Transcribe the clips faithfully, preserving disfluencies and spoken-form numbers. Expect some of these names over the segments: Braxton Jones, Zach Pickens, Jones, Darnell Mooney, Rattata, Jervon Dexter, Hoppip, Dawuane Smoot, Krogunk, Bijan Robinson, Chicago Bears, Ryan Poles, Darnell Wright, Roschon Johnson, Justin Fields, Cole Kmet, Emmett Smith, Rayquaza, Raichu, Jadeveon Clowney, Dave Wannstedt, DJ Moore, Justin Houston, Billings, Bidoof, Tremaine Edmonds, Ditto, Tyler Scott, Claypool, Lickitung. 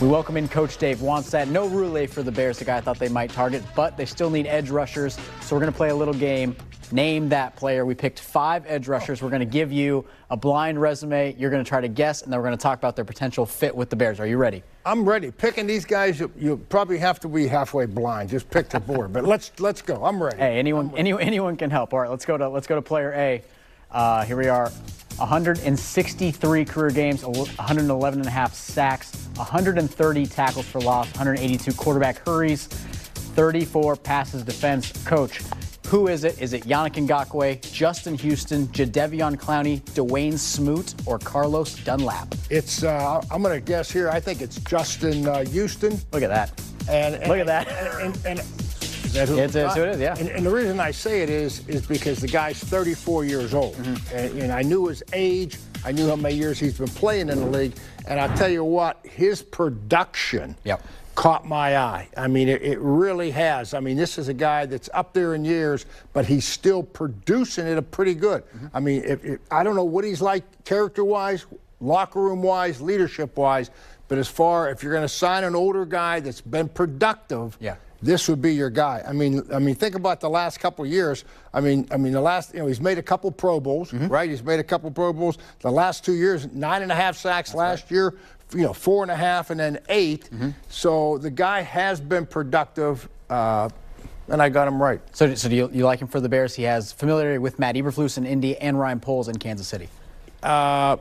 We welcome in Coach Dave Wannstedt. No Roulet for the Bears, the guy I thought they might target, but they still need edge rushers, so we're going to play a little game. Name that player. We picked five edge rushers. We're going to give you a blind resume. You're going to try to guess, and then we're going to talk about their potential fit with the Bears. Are you ready? I'm ready. Picking these guys, you, you probably have to be halfway blind. Just pick the board. But let's let's go. I'm ready. Hey, anyone, any, anyone can help. All right, let's go to let's go to player A. Uh, here we are. one hundred sixty-three career games, one hundred eleven and a half sacks, one hundred thirty tackles for loss, one hundred eighty-two quarterback hurries, thirty-four passes defense. Coach, who is it? Is it Yannick Ngakoue, Justin Houston, Jadeveon Clowney, Dawuane Smoot, or Carlos Dunlap? It's, uh, I'm going to guess here, I think it's Justin uh, Houston. Look at that. And, and, Look at that. And, and, and, and, Is that who it's, it's who it is, yeah. And, and the reason I say it is is because the guy's thirty-four years old. Mm-hmm. and, and I knew his age. I knew how many years he's been playing in the league. And I'll tell you what, his production yep. caught my eye. I mean, it, it really has. I mean, this is a guy that's up there in years, but he's still producing it pretty good. Mm-hmm. I mean, it, it, I don't know what he's like character-wise, locker room-wise, leadership-wise. But as far, if you're going to sign an older guy that's been productive, yeah. this would be your guy. I mean, I mean, think about the last couple of years. I mean, I mean, the last, you know, he's made a couple Pro Bowls, mm-hmm. right? He's made a couple Pro Bowls. The last two years, nine and a half sacks That's last right. year, you know, four and a half, and then eight. Mm-hmm. So the guy has been productive, uh, and I got him right. So, so do you, you like him for the Bears? He has familiarity with Matt Eberflus in Indy and Ryan Poles in Kansas City. Uh,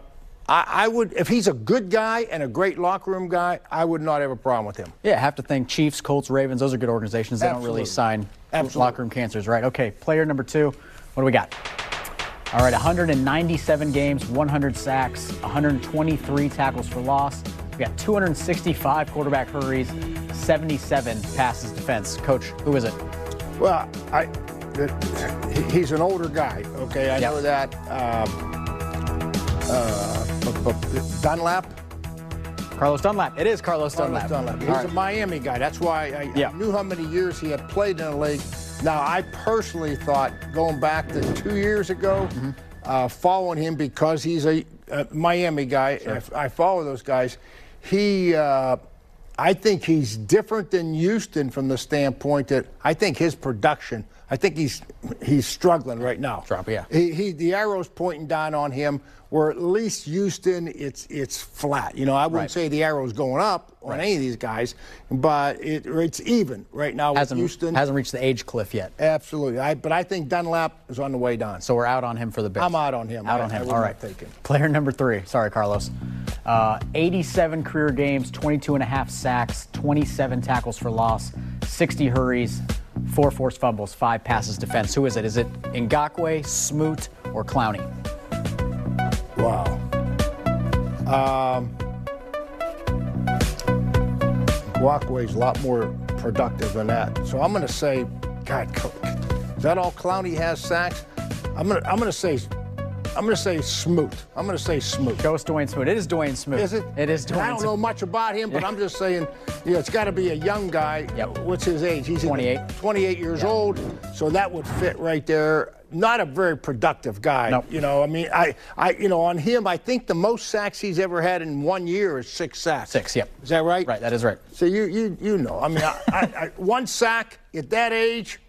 I would, if he's a good guy and a great locker room guy, I would not have a problem with him. Yeah, I have to think Chiefs, Colts, Ravens, those are good organizations. They Absolutely. don't really sign Absolutely. locker room cancers, right? Okay, player number two, what do we got? All right, one hundred ninety-seven games, one hundred sacks, one hundred twenty-three tackles for loss. We got two hundred sixty-five quarterback hurries, seventy-seven passes defense. Coach, who is it? Well, I, it, he's an older guy, okay? I yep. know that. Um, Uh, b- b- Dunlap? Carlos Dunlap. It is Carlos Dunlap. Carlos Dunlap. He's right. a Miami guy. That's why I, yeah. I knew how many years he had played in the league. Now, I personally thought, going back to two years ago, mm-hmm. uh, following him because he's a, a Miami guy, sure. I, I follow those guys, he, uh, I think he's different than Houston from the standpoint that I think his production, I think he's he's struggling right now. Drop, yeah. He, he the arrow's pointing down on him. Where at least Houston, it's it's flat. You know, I wouldn't right. say the arrow's going up on right. any of these guys, but it, it's even right now with hasn't, Houston. Hasn't reached the age cliff yet. Absolutely. I, but I think Dunlap is on the way down. So we're out on him for the Bears. I'm out on him. Out I, on him. All right. Take him. Player number three. Sorry, Carlos. Uh, eighty-seven career games, twenty-two and a half sacks, twenty-seven tackles for loss, sixty hurries, four forced fumbles, five passes defense. Who is it? Is it Ngakoue, Smoot, or Clowney? Wow. Um, Walkway's a lot more productive than that. So I'm going to say, God, is that all Clowney has sacks? I'm going to I'm going to say, I'm going to say Smoot. I'm going to say Smoot. Go with Dawuane Smoot. It is Dawuane Smoot. Is it? It is Dawuane Smoot. I don't know much about him, but I'm just saying, you know, it's got to be a young guy. Yep. What's his age? He's twenty-eight years yep. old. So that would fit right there. Not a very productive guy. Nope. You know, I mean, I, I, you know, on him, I think the most sacks he's ever had in one year is six sacks. Six, yep. Is that right? Right, that is right. So you, you, you know, I mean, I, I, I, one sack at that age,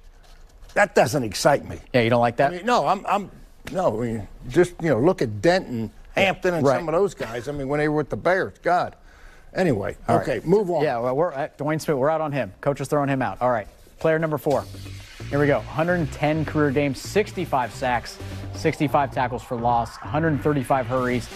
that doesn't excite me. Yeah, you don't like that? I mean, no, I'm, I'm, no, I mean, just, you know, look at Denton, Hampton, and right. some of those guys. I mean, when they were with the Bears, God. Anyway, All okay, right. move on. Yeah, well, we're at Dawuane Smoot. We're out on him. Coach is throwing him out. All right, player number four. Here we go, one hundred ten career games, sixty-five sacks, sixty-five tackles for loss, one hundred thirty-five hurries,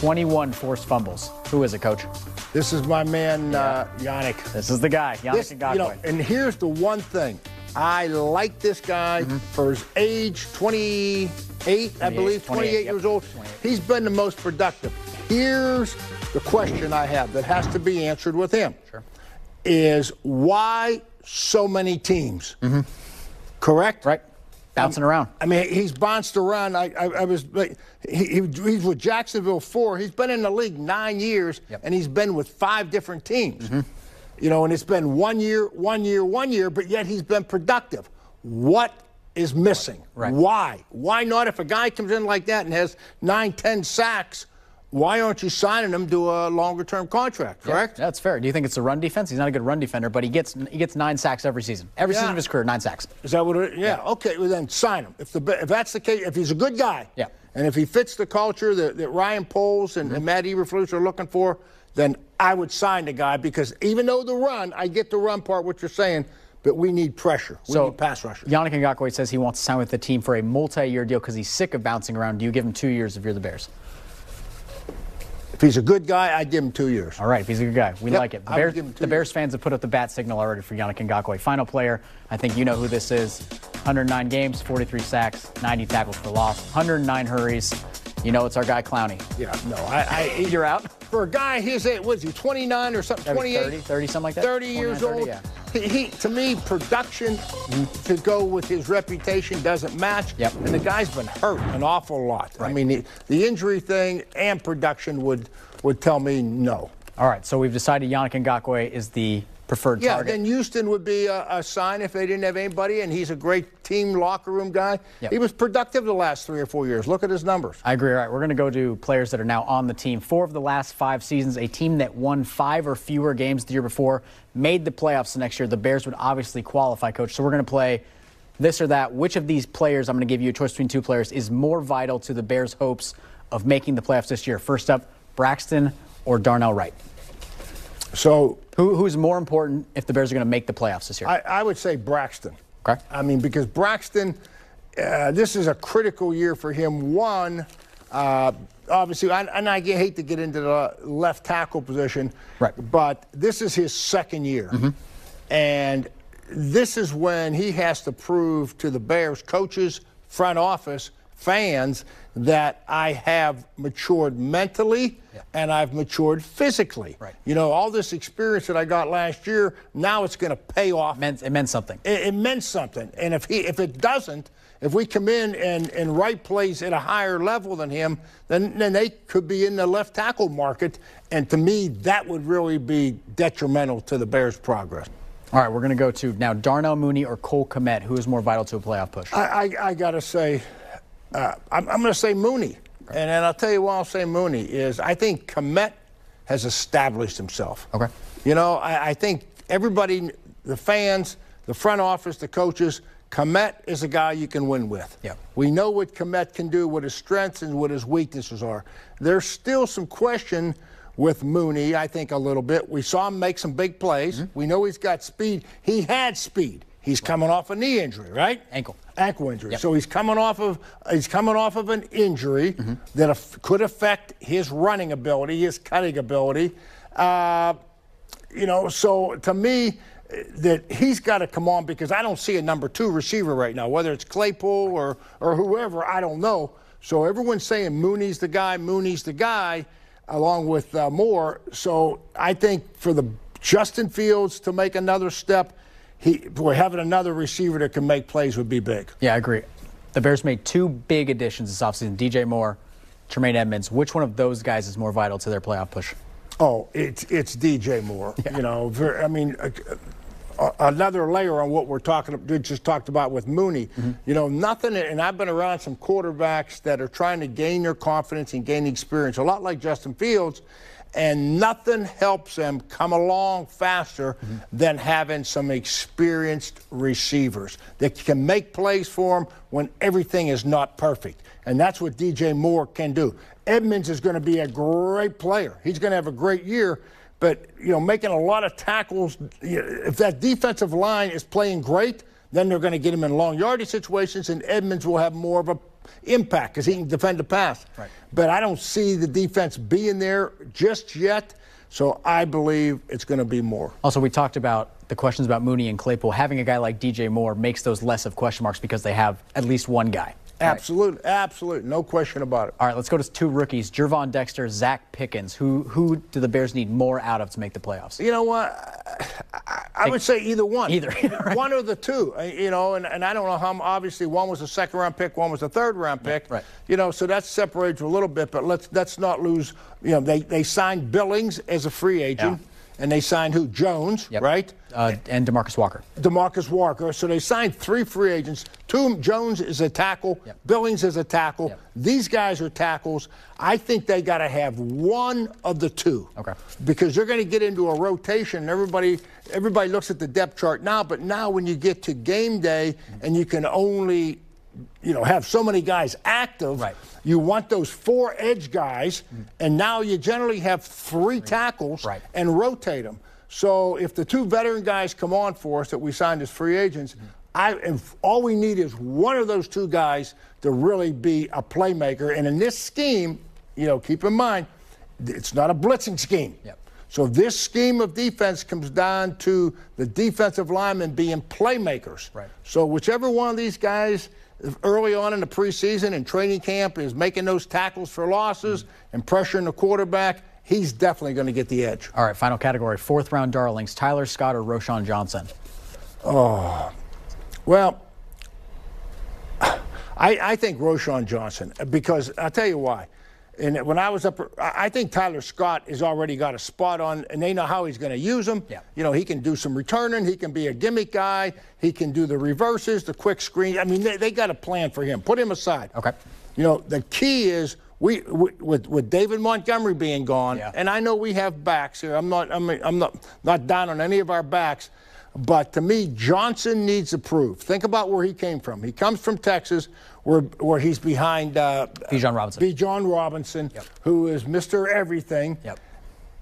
twenty-one forced fumbles. Who is it, Coach? This is my man, yeah. uh, Yannick. This is the guy, Yannick this, Ngakoue. You know, and here's the one thing. I like this guy mm-hmm. for his age, twenty-eight, twenty-eight I believe, twenty-eight, twenty-eight yep. years old. twenty-eight He's been the most productive. Here's the question I have that has to be answered with him. Sure. Is why so many teams? Mm-hmm. Correct? Right. Bouncing um, around. I mean, he's bounced around. I, I, I was, he, he, he's with Jacksonville four. He's been in the league nine years, yep. and he's been with five different teams. Mm-hmm. You know, and it's been one year, one year, one year, but yet he's been productive. What is missing? Right. Why? Why not? If a guy comes in like that and has nine, ten sacks, why aren't you signing him to a longer-term contract, correct? Yeah, that's fair. Do you think it's a run defense? He's not a good run defender, but he gets he gets nine sacks every season. Every yeah. season of his career, nine sacks. Is that what it is? Yeah. yeah. Okay, well, then sign him. If, the, if that's the case, if he's a good guy, yeah. and if he fits the culture that, that Ryan Poles and, mm-hmm. and Matt Eberflus are looking for, then I would sign the guy, because even though the run, I get the run part, what you're saying, but we need pressure. We so, need pass rusher. Yannick Ngakoue says he wants to sign with the team for a multi-year deal because he's sick of bouncing around. Do you give him two years if you're the Bears? If he's a good guy, I'd give him two years. All right, if he's a good guy, we yep, like it. The, Bears, the Bears fans have put up the bat signal already for Yannick Ngakoue. Final player, I think you know who this is. one hundred nine games, forty-three sacks, ninety tackles for loss, one hundred nine hurries. You know it's our guy, Clowney. Yeah, no, I... I you're out? For a guy his age, what is he, twenty-nine or something, twenty-eight? thirty, thirty, something like that. thirty years old. Yeah. He, he, to me, production mm-hmm. to go with his reputation doesn't match. Yep. And the guy's been hurt an awful lot. Right. I mean, the, the injury thing and production would would tell me no. All right, so we've decided Yannick Ngakoue is the preferred yeah, target. Yeah, then Houston would be a, a sign if they didn't have anybody, and he's a great team locker room guy. Yep. He was productive the last three or four years. Look at his numbers. I agree. All right, we're going to go to players that are now on the team. Four of the last five seasons, a team that won five or fewer games the year before, made the playoffs the next year. The Bears would obviously qualify, Coach. So we're going to play this or that. Which of these players, I'm going to give you a choice between two players, is more vital to the Bears' hopes of making the playoffs this year? First up, Braxton or Darnell Wright? So who, who's more important if the Bears are going to make the playoffs this year? I, I would say Braxton. Okay. I mean, because Braxton, uh, this is a critical year for him. One, uh, obviously, I, and I hate to get into the left tackle position, right. but this is his second year. Mm-hmm. And this is when he has to prove to the Bears, coaches, front office, fans, that I have matured mentally yeah. and I've matured physically. Right. You know, all this experience that I got last year, now it's going to pay off. It meant, it meant something. It, it meant something. And if he, if it doesn't, if we come in and, and Wright plays at a higher level than him, then, then they could be in the left tackle market. And to me, that would really be detrimental to the Bears' progress. All right, we're going to go to now Darnell Mooney or Cole Kmet. Who is more vital to a playoff push? I, I, I got to say... Uh, I'm, I'm going to say Mooney, and then I'll tell you why I'll say Mooney is I think Kmet has established himself. Okay. You know, I, I think everybody, the fans, the front office, the coaches, Kmet is a guy you can win with. Yeah. We know what Kmet can do, what his strengths and what his weaknesses are. There's still some question with Mooney, I think, a little bit. We saw him make some big plays. Mm-hmm. We know he's got speed. He had speed. He's coming off a knee injury, right? Ankle. Ankle injury. Yep. So he's coming off of he's coming off of an injury mm-hmm. that af- could affect his running ability, his cutting ability. Uh, you know, so to me, that he's got to come on because I don't see a number two receiver right now, whether it's Claypool or or whoever, I don't know. So everyone's saying Mooney's the guy, Mooney's the guy, along with uh, Moore. So I think for the Justin Fields to make another step. He, boy, having another receiver that can make plays would be big. Yeah, I agree. The Bears made two big additions this offseason, D J Moore, Tremaine Edmonds. Which one of those guys is more vital to their playoff push? Oh, it's, it's D J Moore. Yeah. You know, I mean, another layer on what we're talking about, just talked about with Mooney. Mm-hmm. You know, nothing, and I've been around some quarterbacks that are trying to gain their confidence and gain experience, a lot like Justin Fields. And nothing helps them come along faster mm-hmm. than having some experienced receivers that can make plays for them when everything is not perfect. And that's what D J Moore can do. Edmonds is going to be a great player. He's going to have a great year. But, you know, making a lot of tackles, if that defensive line is playing great, then they're going to get him in long yardage situations, and Edmonds will have more of a impact because he can defend the pass. Right. But I don't see the defense being there just yet, so I believe it's going to be Moore. Also, we talked about the questions about Mooney and Claypool. Having a guy like D J Moore makes those less of question marks because they have at least one guy. Absolutely, right. absolutely, no question about it. All right, let's go to two rookies, Jervon Dexter, Zach Pickens. Who who do the Bears need more out of to make the playoffs? You know what, I, I would say either one. Either. Right. One or the two, you know, and, and I don't know how, obviously one was a second-round pick, one was a third-round pick. Right. You know, so that separates a little bit, but let's, let's not lose, you know, they, they signed Billings as a free agent. Yeah. and they signed who? Jones, yep. right? Uh, and DeMarcus Walker. DeMarcus Walker. So they signed three free agents. Two, Jones is a tackle. Yep. Billings is a tackle. Yep. These guys are tackles. I think they got to have one of the two. Okay. Because they're going to get into a rotation. Everybody, everybody looks at the depth chart now, but now when you get to game day mm-hmm. and you can only you know, have so many guys active, right. you want those four edge guys, mm-hmm. and now you generally have three tackles right. and rotate them. So if the two veteran guys come on for us that we signed as free agents, mm-hmm. I, if all we need is one of those two guys to really be a playmaker. And in this scheme, you know, keep in mind, it's not a blitzing scheme. Yep. So this scheme of defense comes down to the defensive linemen being playmakers. Right. So whichever one of these guys early on in the preseason and training camp is making those tackles for losses mm-hmm. and pressuring the quarterback, he's definitely going to get the edge. All right, final category, fourth-round darlings, Tyler Scott or Roschon Johnson? Oh, well, I, I think Roschon Johnson, because I'll tell you why. And when I was up, I think Tyler Scott has already got a spot on, and they know how he's going to use him. Yeah. You know, he can do some returning. He can be a gimmick guy. He can do the reverses, the quick screen. I mean, they, they got a plan for him. Put him aside. Okay. You know, the key is we, we with with David Montgomery being gone, yeah. and I know we have backs here. I'm not I'm I'm not not down on any of our backs, but to me, Johnson needs to prove. Think about where he came from. He comes from Texas. Where, where he's behind uh, Bijan Robinson, Bijan Robinson yep. who is Mister Everything. Yep.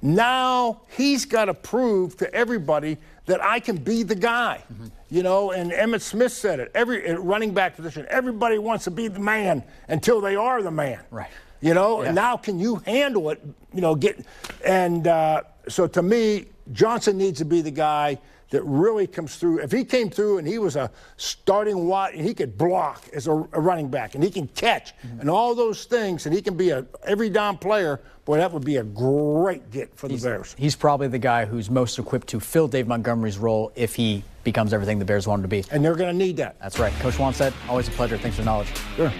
Now he's got to prove to everybody that I can be the guy. Mm-hmm. You know, and Emmett Smith said it. Every at running back position, everybody wants to be the man until they are the man. Right. You know, yeah. and now can you handle it? You know, get and uh, so to me, Johnson needs to be the guy that really comes through. If he came through and he was a starting wide, and he could block as a, a running back, and he can catch, mm-hmm. and all those things, and he can be a every down player, boy, that would be a great get for the he's, Bears. He's probably the guy who's most equipped to fill Dave Montgomery's role if he becomes everything the Bears want him to be. And they're going to need that. That's right. Coach Wannstedt, always a pleasure. Thanks for the knowledge. Sure.